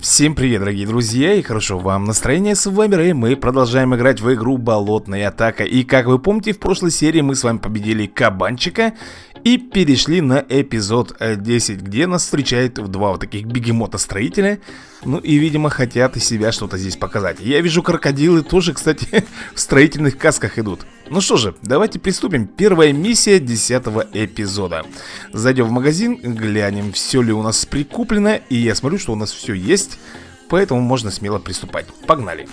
Всем привет, дорогие друзья, и хорошо вам настроение, с вами Рэй, мы продолжаем играть в игру Болотная атака. И как вы помните, в прошлой серии мы с вами победили кабанчика и перешли на эпизод 10, где нас встречает два вот таких бегемота-строителя. Ну и, видимо, хотят из себя что-то здесь показать. Я вижу, крокодилы тоже, кстати, в строительных касках идут. Ну что же, давайте приступим. Первая миссия 10 эпизода. Зайдем в магазин, глянем, все ли у нас прикуплено. И я смотрю, что у нас все есть, поэтому можно смело приступать. Погнали.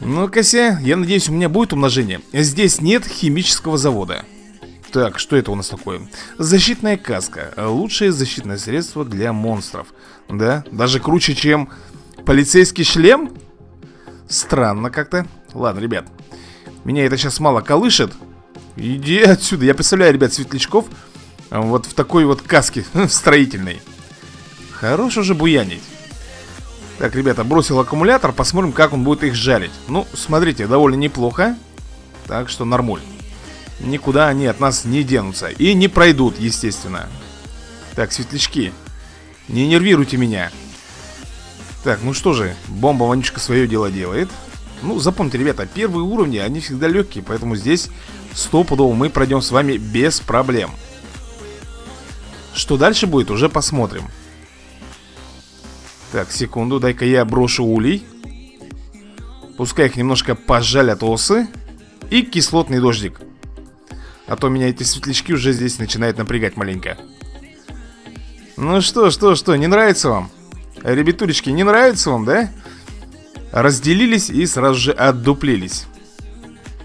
Ну-ка, я надеюсь, у меня будет умножение. Здесь нет химического завода. Так, что это у нас такое? Защитная каска. Лучшее защитное средство для монстров. Да, даже круче, чем полицейский шлем? Странно как-то. Ладно, ребят, меня это сейчас мало колышет. Иди отсюда. Я представляю, ребят, светлячков вот в такой вот каске строительной. Хорош уже буянить. Так, ребята, бросил аккумулятор. Посмотрим, как он будет их жарить. Ну, смотрите, довольно неплохо. Так что нормуль. Никуда они от нас не денутся и не пройдут, естественно. Так, светлячки, не нервируйте меня. Так, ну что же, бомба-вонючка свое дело делает. Ну, запомните, ребята, первые уровни, они всегда легкие, поэтому здесь стопудово мы пройдем с вами без проблем. Что дальше будет, уже посмотрим. Так, секунду, дай-ка я брошу улей. Пускай их немножко пожалят осы. И кислотный дождик. А то меня эти светлячки уже здесь начинают напрягать маленько. Ну что, не нравится вам? Ребятулечки, не нравится вам, да? Разделились и сразу же отдуплились.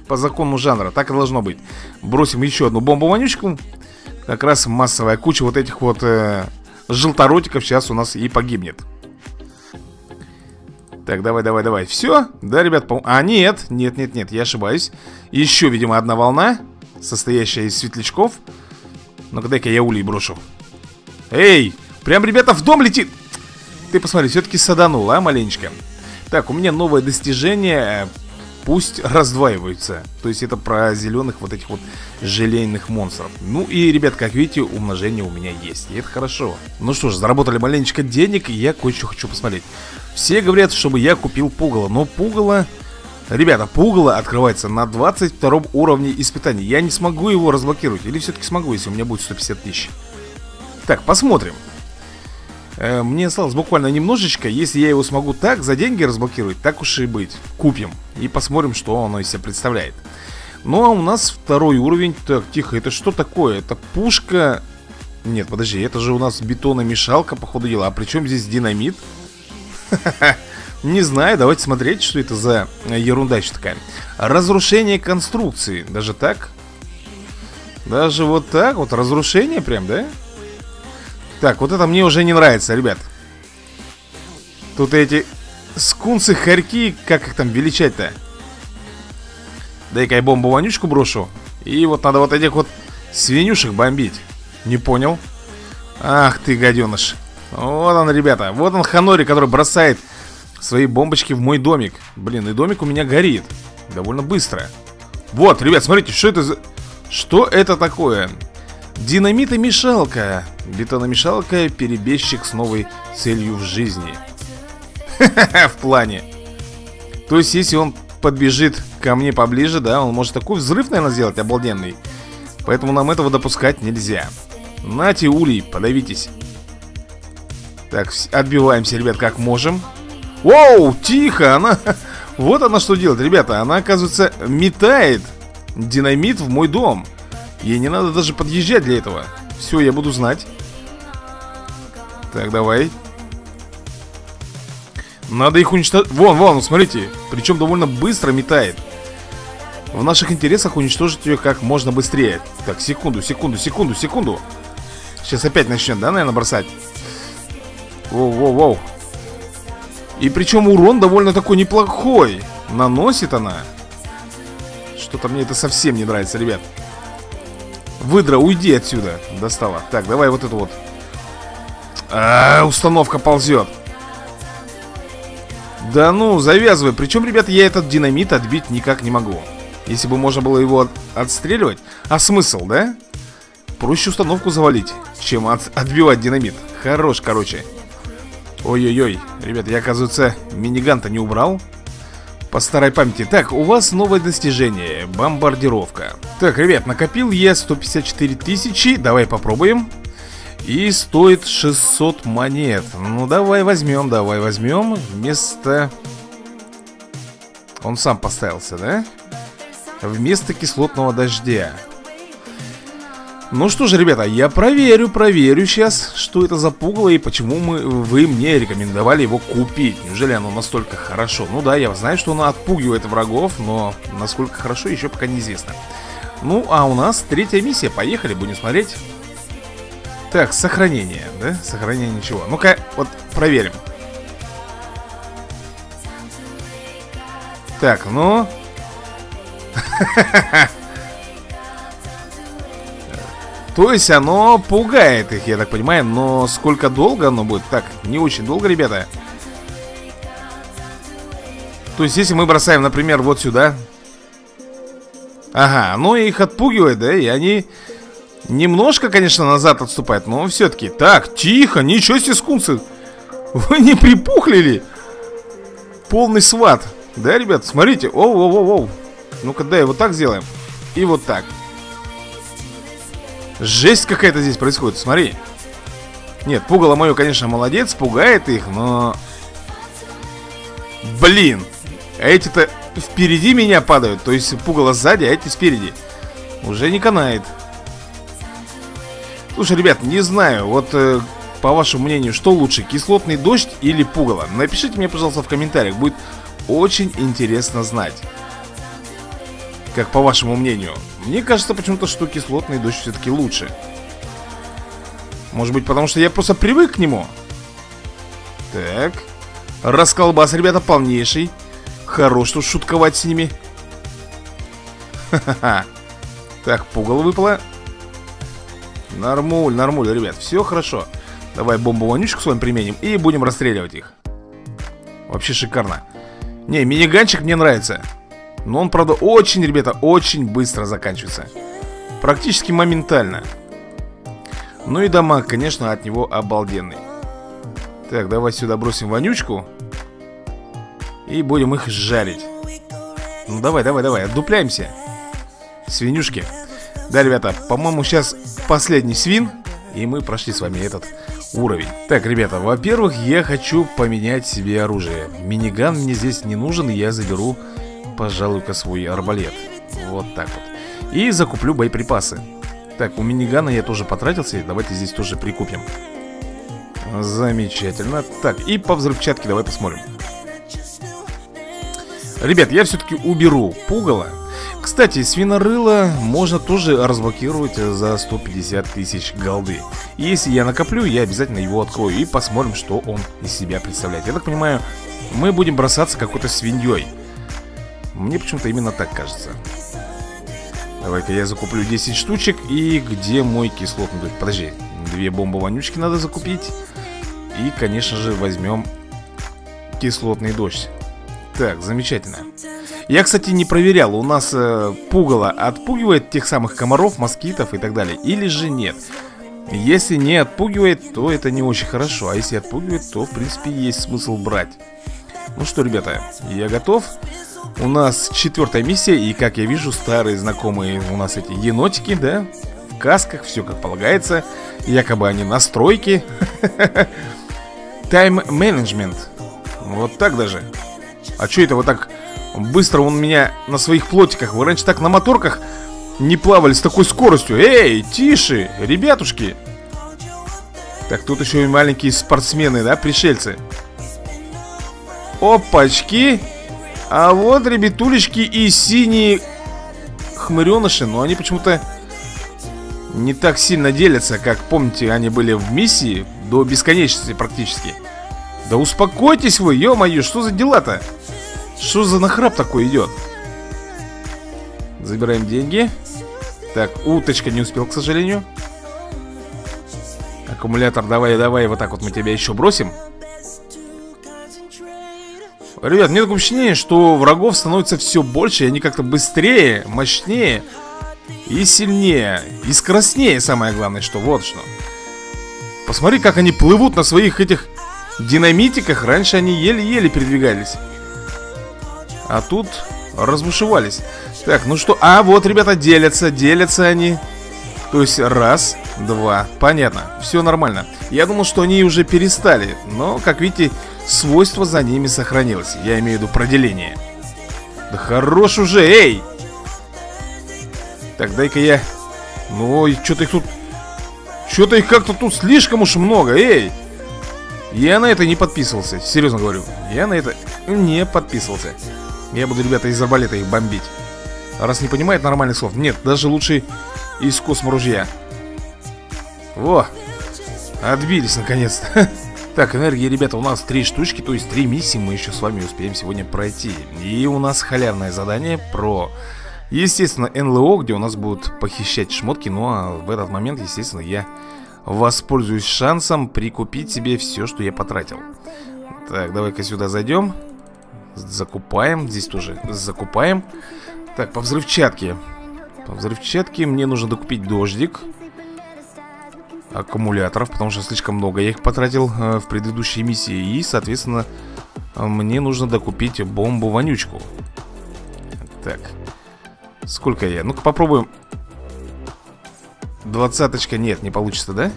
По закону жанра, так и должно быть. Бросим еще одну бомбу-вонючку. Как раз массовая куча вот этих вот желторотиков сейчас у нас и погибнет. Так, давай. Все? Да, ребят, а нет, я ошибаюсь. Еще, видимо, одна волна, состоящая из светлячков. Ну-ка, дай-ка я улей брошу. Эй, прям, ребята, в дом летит. Ты посмотри, все-таки саданул, а, маленечко. Так, у меня новое достижение. Пусть раздваиваются. То есть это про зеленых вот этих вот желейных монстров. Ну и, ребят, как видите, умножение у меня есть, и это хорошо. Ну что ж, заработали маленечко денег, и я кое-что хочу посмотреть. Все говорят, чтобы я купил пугало, но пугало... Ребята, пугало открывается на 22 уровне испытаний. Я не смогу его разблокировать. Или все-таки смогу, если у меня будет 150 тысяч. Так, посмотрим. Мне осталось буквально немножечко. Если я его смогу так за деньги разблокировать, так уж и быть, купим. И посмотрим, что оно из себя представляет. Ну а у нас второй уровень. Так, тихо, это что такое? Это пушка... Нет, подожди, это же у нас бетономешалка, по ходу дела. А при чем здесь динамит? Ха-ха-ха. Не знаю, давайте смотреть, что это за ерунда еще такая. Разрушение конструкции. Даже так? Даже вот так? Вот разрушение прям, да? Так, вот это мне уже не нравится, ребят. Тут эти скунсы, хорьки, как их там величать-то? Дай-ка я бомбу-вонючку брошу. И вот надо вот этих вот свинюшек бомбить. Не понял. Ах ты, гаденыш. Вот он, ребята, вот он Ханори, который бросает свои бомбочки в мой домик. Блин, и домик у меня горит довольно быстро. Вот, ребят, смотрите, что это за... Что это такое? Динамитомешалка. Бетономешалка, перебежчик с новой целью в жизни. Ха-ха-ха, в плане. То есть, если он подбежит ко мне поближе, да, он может такой взрыв, наверное, сделать обалденный. Поэтому нам этого допускать нельзя. Нате, улей, подавитесь. Так, отбиваемся, ребят, как можем. Воу, тихо, она... Вот она что делает, ребята. Она, оказывается, метает динамит в мой дом. Ей не надо даже подъезжать для этого. Все, я буду знать. Так, давай. Надо их уничтожить. Вон, смотрите. Причем довольно быстро метает. В наших интересах уничтожить ее как можно быстрее. Так, секунду. Сейчас опять начнет, да, наверное, бросать? Воу. И причем урон довольно такой неплохой наносит она. Что-то мне это совсем не нравится, ребят. Выдра, уйди отсюда. Достала. Так, давай вот эту вот. Установка ползет. Да ну, завязывай. Причем, ребят, я этот динамит отбить никак не могу. Если бы можно было его отстреливать. А смысл, да? Проще установку завалить, чем отбивать динамит. Хорош, короче. Ой-ой-ой, ребята, я, оказывается, миниган-то не убрал. По старой памяти. Так, у вас новое достижение. Бомбардировка. Так, ребят, накопил я 154 тысячи. Давай попробуем. И стоит 600 монет. Ну, давай возьмем. Вместо... Он сам поставился, да? Вместо кислотного дождя. Ну что же, ребята, я проверю сейчас, что это за пугало и почему вы мне рекомендовали его купить. Неужели оно настолько хорошо? Ну да, я знаю, что оно отпугивает врагов, но насколько хорошо, еще пока неизвестно. Ну, а у нас третья миссия, поехали, будем смотреть. Так, сохранение, да? Сохранение ничего. Ну-ка, вот проверим. Так, ну... То есть оно пугает их, я так понимаю. Но сколько долго оно будет? Так, не очень долго, ребята. То есть если мы бросаем, например, вот сюда. Ага, оно их отпугивает, да? И они немножко, конечно, назад отступают. Но все-таки... Так, тихо, ничего себе, скунсы. Вы не припухли ли? Полный сват. Да, ребят, смотрите. Оу-оу-оу-оу. Ну-ка, дай вот так сделаем. И вот так. Жесть какая-то здесь происходит, смотри. Нет, пугало мое, конечно, молодец, пугает их, но... Блин, а эти-то впереди меня падают. То есть пугало сзади, а эти спереди. Уже не канает. Слушай, ребят, не знаю, вот по вашему мнению, что лучше, кислотный дождь или пугало? Напишите мне, пожалуйста, в комментариях, будет очень интересно знать, как по вашему мнению. Мне кажется почему-то, что кислотный дождь все-таки лучше. Может быть, потому что я просто привык к нему. Так. Расколбас, ребята, полнейший. Хорош тут шутковать с ними. Ха-ха-ха. Так, пугало выпало. Нормуль, нормуль, ребят, все хорошо. Давай бомбу-вонючку с вами применим и будем расстреливать их. Вообще шикарно. Не, миниганчик мне нравится. Но он, правда, очень, ребята, очень быстро заканчивается. Практически моментально. Ну и дамаг, конечно, от него обалденный. Так, давай сюда бросим вонючку. И будем их жарить. Ну давай, давай, давай, отдупляемся. Свинюшки. Да, ребята, по-моему, сейчас последний свин. И мы прошли с вами этот уровень. Так, ребята, во-первых, я хочу поменять себе оружие. Миниган мне здесь не нужен, я заберу... Пожалуй-ка свой арбалет. Вот так вот. И закуплю боеприпасы. Так, у минигана я тоже потратился. Давайте здесь тоже прикупим. Замечательно. Так, и по взрывчатке давай посмотрим. Ребят, я все-таки уберу пугало. Кстати, свинорыло можно тоже разблокировать за 150 тысяч голды. Если я накоплю, я обязательно его открою. И посмотрим, что он из себя представляет. Я так понимаю, мы будем бросаться какой-то свиньей. Мне почему-то именно так кажется. Давай-ка я закуплю 10 штучек. И где мой кислотный дождь? Подожди, 2 бомбы-вонючки надо закупить. И, конечно же, возьмем кислотный дождь. Так, замечательно. Я, кстати, не проверял, у нас пугало отпугивает тех самых комаров, москитов и так далее, или же нет. Если не отпугивает, то это не очень хорошо. А если отпугивает, то, в принципе, есть смысл брать. Ну что, ребята, я готов. У нас 4-я миссия, и, как я вижу, старые знакомые у нас эти енотики, да? В касках, все как полагается. Якобы они на стройке. Тайм-менеджмент. Вот так даже. А что это вот так быстро он меня на своих плотиках? Вы раньше так на моторках не плавали с такой скоростью. Эй, тише, ребятушки. Так, тут еще и маленькие спортсмены, да, пришельцы. Опачки. А вот, ребятулечки, и синие хмыреныши, но они почему-то не так сильно делятся, как, помните, они были в миссии до бесконечности практически. Да успокойтесь вы, ё-моё, что за дела-то? Что за нахрап такой идет? Забираем деньги. Так, уточка не успел, к сожалению. Аккумулятор, давай, давай, вот так вот мы тебя еще бросим. Ребят, мне такое ощущение, что врагов становится все больше, и они как-то быстрее, мощнее и сильнее, и скоростнее, самое главное, что вот что. Посмотри, как они плывут на своих этих динамитиках раньше они еле-еле передвигались, а тут разбушевались. Так, ну что, а вот, ребята, делятся они. То есть раз, два, понятно, все нормально. Я думал, что они уже перестали, но, как видите, свойство за ними сохранилось. Я имею в виду про деление. Да хорош уже, эй! Так, дай-ка я... Ну, что-то их тут... Что-то их как-то тут слишком уж много, эй! Я на это не подписывался, серьезно говорю. Я на это не подписывался. Я буду, ребята, из арбалета их бомбить. Раз не понимает нормальных слов. Нет, даже лучше из косморужья. Во! Отбились, наконец-то. Так, энергии, ребята, у нас 3 штучки, то есть 3 миссии мы еще с вами успеем сегодня пройти. И у нас халявное задание про... Естественно, НЛО, где у нас будут похищать шмотки. Ну а в этот момент, естественно, я воспользуюсь шансом прикупить себе все, что я потратил. Так, давай-ка сюда зайдем. Закупаем, здесь тоже закупаем. Так, по взрывчатке. По взрывчатке мне нужно докупить дождик. Аккумуляторов, потому что слишком много я их потратил в предыдущей миссии. И, соответственно, мне нужно докупить бомбу-вонючку. Так. Сколько я? Ну-ка попробуем. 20-очка, нет, не получится, да?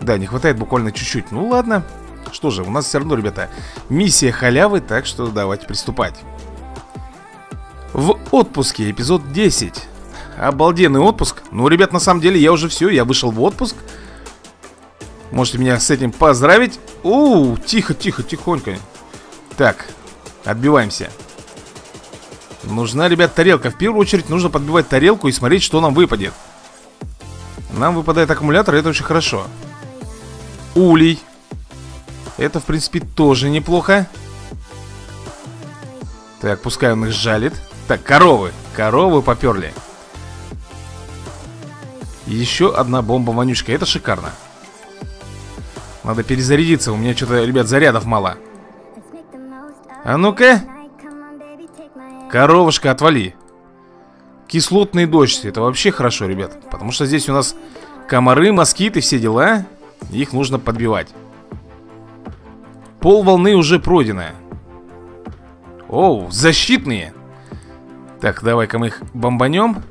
Да, не хватает буквально чуть-чуть. Ну ладно. Что же, у нас все равно, ребята, миссия халявы, так что давайте приступать. В отпуске, эпизод 10. Обалденный отпуск. Ну, ребят, на самом деле я уже все, я вышел в отпуск. Можете меня с этим поздравить. Оу, тихо, тихонько. Так, отбиваемся. Нужна, ребят, тарелка. В первую очередь нужно подбивать тарелку и смотреть, что нам выпадет. Нам выпадает аккумулятор, это очень хорошо. Улей. Это, в принципе, тоже неплохо. Так, пускай он их жалит. Так, коровы. Коровы поперли. Еще одна бомба-вонючка. Это шикарно. Надо перезарядиться. У меня что-то, ребят, зарядов мало. А ну-ка. Коровушка, отвали. Кислотный дождь. Это вообще хорошо, ребят. Потому что здесь у нас комары, москиты, все дела. Их нужно подбивать. Пол волны уже пройдено. Оу, защитные. Так, давай-ка мы их бомбанем.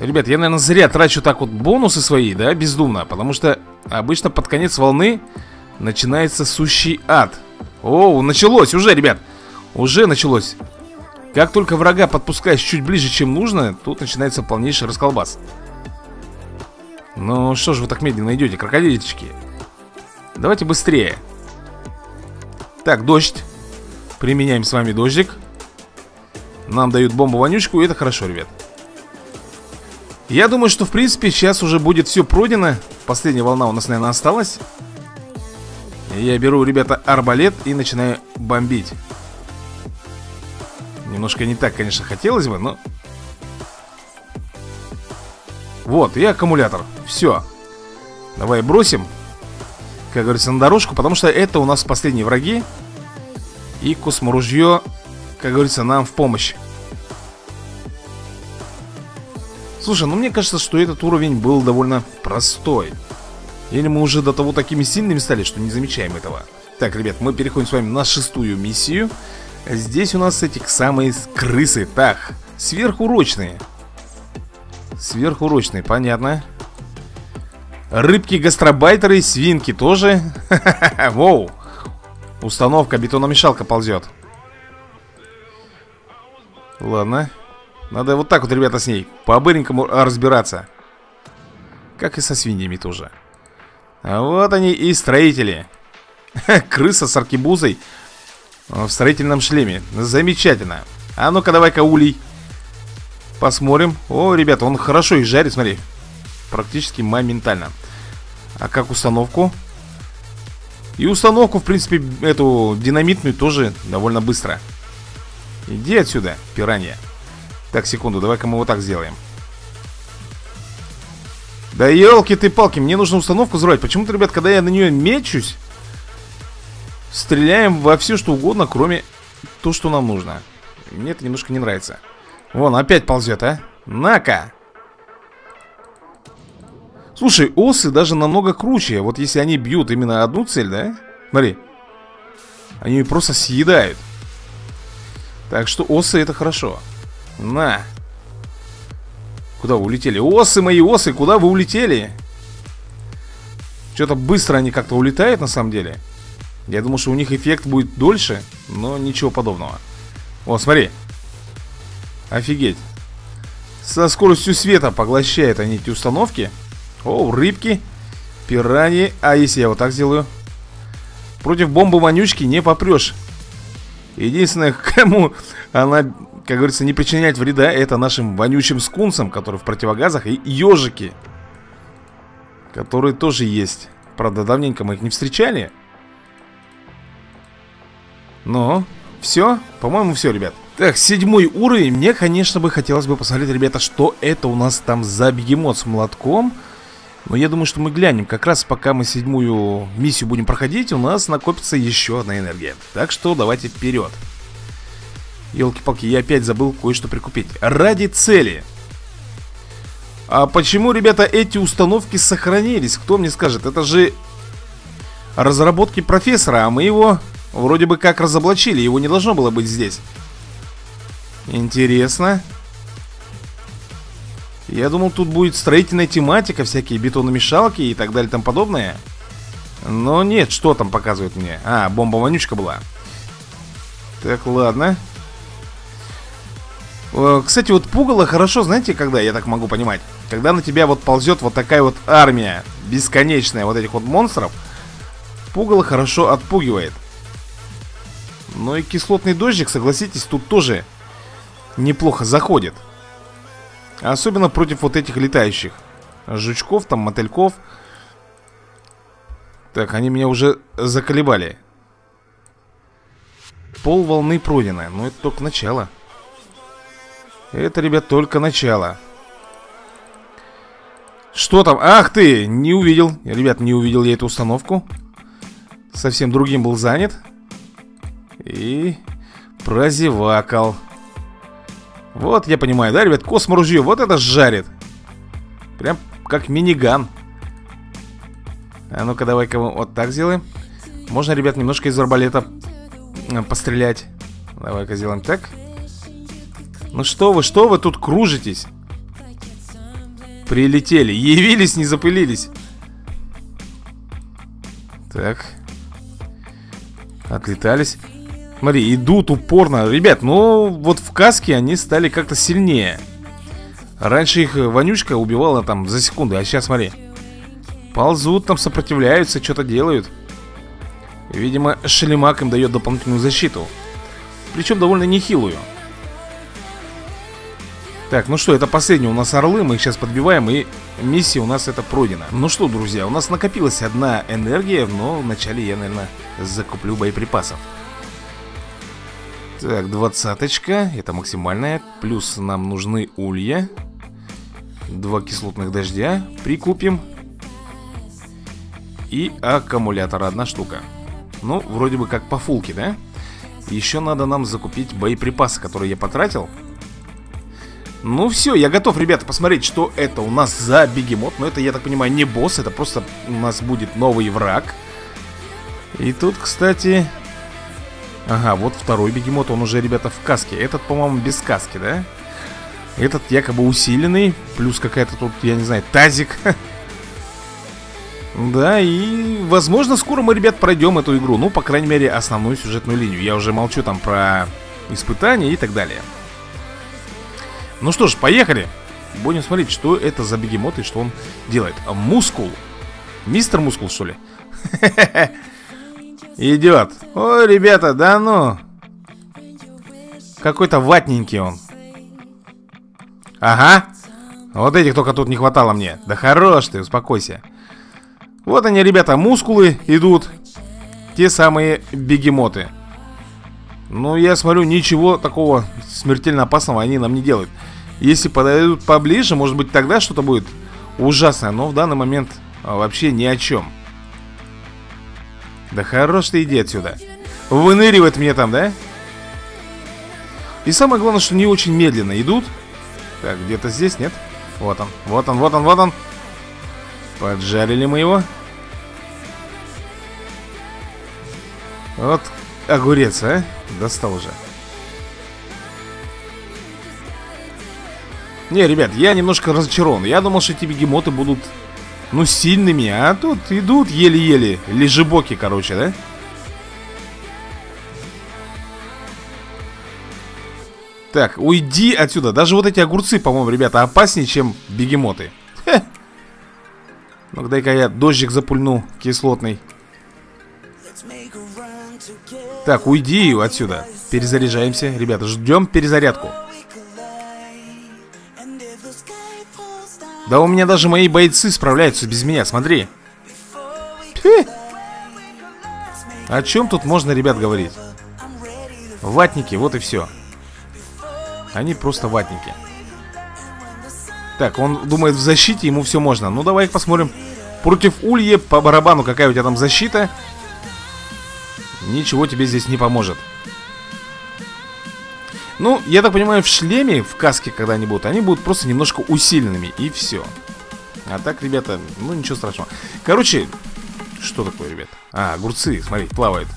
Ребят, я, наверное, зря трачу так вот бонусы свои, да, бездумно. Потому что обычно под конец волны начинается сущий ад. Оу, началось уже, ребят. Уже началось. Как только врага подпускаешь чуть ближе, чем нужно, тут начинается полнейший расколбас. Ну, что же вы так медленно идете, крокодильчики? Давайте быстрее. Так, дождь. Применяем с вами дождик. Нам дают бомбу-вонючку, и это хорошо, ребят. Я думаю, что, в принципе, сейчас уже будет все пройдено. Последняя волна у нас, наверное, осталась. Я беру, ребята, арбалет и начинаю бомбить. Немножко не так, конечно, хотелось бы, но... Вот, и аккумулятор. Все. Давай бросим, как говорится, на дорожку, потому что это у нас последние враги. И косморужье, как говорится, нам в помощь. Слушай, ну мне кажется, что этот уровень был довольно простой. Или мы уже до того такими сильными стали, что не замечаем этого. Так, ребят, мы переходим с вами на 6-ю миссию. Здесь у нас эти самые крысы. Так, сверхурочные. Сверхурочные, понятно. Рыбки-гастробайтеры, свинки тоже. Ха-ха-ха, воу. Установка, бетономешалка ползет. Ладно. Надо вот так вот, ребята, с ней по-быренькому разбираться. Как и со свиньями тоже. А вот они и строители. Крыса с аркебузой в строительном шлеме. Замечательно. А ну-ка, давай-ка улей. Посмотрим. О, ребята, он хорошо их жарит, смотри. Практически моментально. А как установку? И установку, в принципе, эту динамитную тоже довольно быстро. Иди отсюда, пиранья. Так, секунду, давай-ка мы вот так сделаем. Да елки ты палки, мне нужно установку взрывать. Почему-то, ребят, когда я на нее мечусь, стреляем во все, что угодно, кроме то, что нам нужно. Мне это немножко не нравится. Вон, опять ползет, а? На-ка! Слушай, осы даже намного круче. Вот если они бьют именно одну цель, да? Смотри. Они ее просто съедают. Так что осы это хорошо. На. Куда вы улетели? Осы мои, осы, куда вы улетели? Что-то быстро они как-то улетают на самом деле. Я думал, что у них эффект будет дольше, но ничего подобного. Вот, смотри. Офигеть. Со скоростью света поглощают они эти установки. О, рыбки, пираньи. А если я вот так сделаю? Против бомбы вонючки не попрешь. Единственное, кому она, как говорится, не причиняет вреда, это нашим вонючим скунсам, которые в противогазах, и ежики, которые тоже есть. Правда, давненько мы их не встречали. Но все, по-моему, все, ребят. Так, 7-й уровень. Мне, конечно, бы хотелось бы посмотреть, ребята, что это у нас там за бегемот с молотком. Но я думаю, что мы глянем. Как раз пока мы 7-ю миссию будем проходить, у нас накопится еще одна энергия. Так что давайте вперед. Елки-палки, я опять забыл кое-что прикупить. Ради цели. А почему, ребята, эти установки сохранились? Кто мне скажет? Это же разработки профессора, а мы его вроде бы как разоблачили. Его не должно было быть здесь. Интересно. Я думал, тут будет строительная тематика, всякие бетономешалки и так далее, там подобное. Но нет, что там показывает мне? А, бомба-вонючка была. Так, ладно. Кстати, вот пугало хорошо, знаете, когда, я так могу понимать, когда на тебя вот ползет вот такая вот армия бесконечная вот этих вот монстров, пугало хорошо отпугивает. Но и кислотный дождик, согласитесь, тут тоже неплохо заходит. Особенно против вот этих летающих жучков, там, мотыльков. Так, они меня уже заколебали. Пол волны пройдено. Но это только начало. Это, ребят, только начало. Что там? Ах ты! Не увидел. Ребят, не увидел я эту установку. Совсем другим был занят. И прозевакал. Вот, я понимаю, да, ребят, косморужье, вот это жарит. Прям как миниган. А ну-ка, давай-ка вот так сделаем. Можно, ребят, немножко из арбалета пострелять. Давай-ка сделаем так. Ну что вы тут кружитесь? Прилетели, явились, не запылились. Так. Отлетались. Смотри, идут упорно. Ребят, ну вот в каске они стали как-то сильнее. Раньше их вонючка убивала там за секунду. А сейчас, смотри. Ползут там, сопротивляются, что-то делают. Видимо, шлемак им дает дополнительную защиту. Причем довольно нехилую. Так, ну что, это последние у нас орлы. Мы их сейчас подбиваем, и миссия у нас это пройдена. Ну что, друзья, у нас накопилась одна энергия. Но вначале я, наверное, закуплю боеприпасов. Так, 20-очка, это максимальная. Плюс нам нужны улья. 2 кислотных дождя. Прикупим. И аккумулятор, 1 штука. Ну, вроде бы как по фулке, да? Еще надо нам закупить боеприпасы, которые я потратил. Ну все, я готов, ребята, посмотреть, что это у нас за бегемот. Но это, я так понимаю, не босс, это просто у нас будет новый враг. И тут, кстати... Ага, вот второй бегемот, он уже, ребята, в каске. Этот, по-моему, без каски, да? Этот якобы усиленный. Плюс какая-то тут, я не знаю, тазик. Да, и, возможно, скоро мы, ребят, пройдем эту игру. Ну, по крайней мере, основную сюжетную линию. Я уже молчу там про испытания и так далее. Ну что ж, поехали. Будем смотреть, что это за бегемот и что он делает. Мускул. Мистер Мускул, что ли? Идет. Ой, ребята, да ну. Какой-то ватненький он. Ага. Вот этих только тут не хватало мне. Да хорош ты, успокойся. Вот они, ребята, мускулы идут. Те самые бегемоты. Ну, я смотрю, ничего такого смертельно опасного они нам не делают. Если подойдут поближе, может быть, тогда что-то будет ужасное. Но в данный момент вообще ни о чем. Да хорош ты, иди отсюда. Выныривает мне там, да? И самое главное, что не очень медленно идут. Так, где-то здесь, нет? Вот он, вот он, вот он, вот он. Поджарили мы его. Вот огурец, а? Достал уже. Не, ребят, я немножко разочарован. Я думал, что эти бегемоты будут, ну, сильными, а тут идут еле-еле. Лежебоки, короче, да? Так, уйди отсюда. Даже вот эти огурцы, по-моему, ребята, опаснее, чем бегемоты. Ну-ка, дай-ка я дождик запульну кислотный. Так, уйди отсюда. Перезаряжаемся. Ребята, ждем перезарядку. Да у меня даже мои бойцы справляются без меня, смотри. Фи. О чем тут можно, ребят, говорить? Ватники, вот и все. Они просто ватники. Так, он думает, в защите ему все можно. Ну, давай их посмотрим. Против Ульи, по барабану, какая у тебя там защита. Ничего тебе здесь не поможет. Ну, я так понимаю, в шлеме, в каске, когда они будут, они будут просто немножко усиленными, и все. А так, ребята, ну ничего страшного. Короче, что такое, ребят? А, огурцы, смотри, плавают.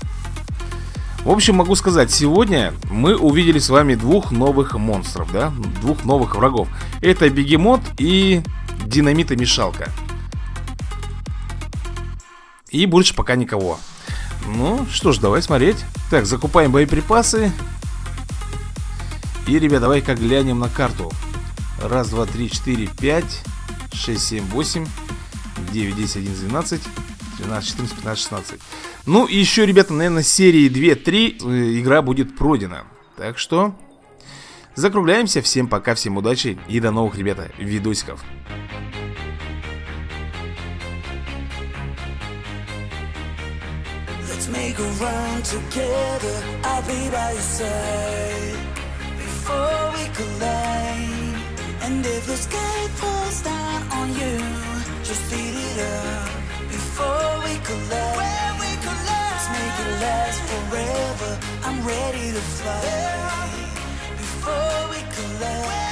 В общем, могу сказать, сегодня мы увидели с вами двух новых монстров, да? Двух новых врагов. Это бегемот и динамитомешалка. И больше пока никого. Ну, что ж, давай смотреть. Так, закупаем боеприпасы. И, ребят, давай-ка глянем на карту. 1, 2, 3, 4, 5, 6, 7, 8, 9, 10, 11, 12, 13, 14, 15, 16. Ну, и еще, ребята, наверное, серии 2-3 игра будет пройдена. Так что закругляемся. Всем пока, всем удачи и до новых, ребята, видосиков. Let's make a run together, I'll be by your side, before we collide, and if the sky falls down on you, just beat it up, before we collide, when we collide, let's make it last forever, I'm ready to fly, before we collide.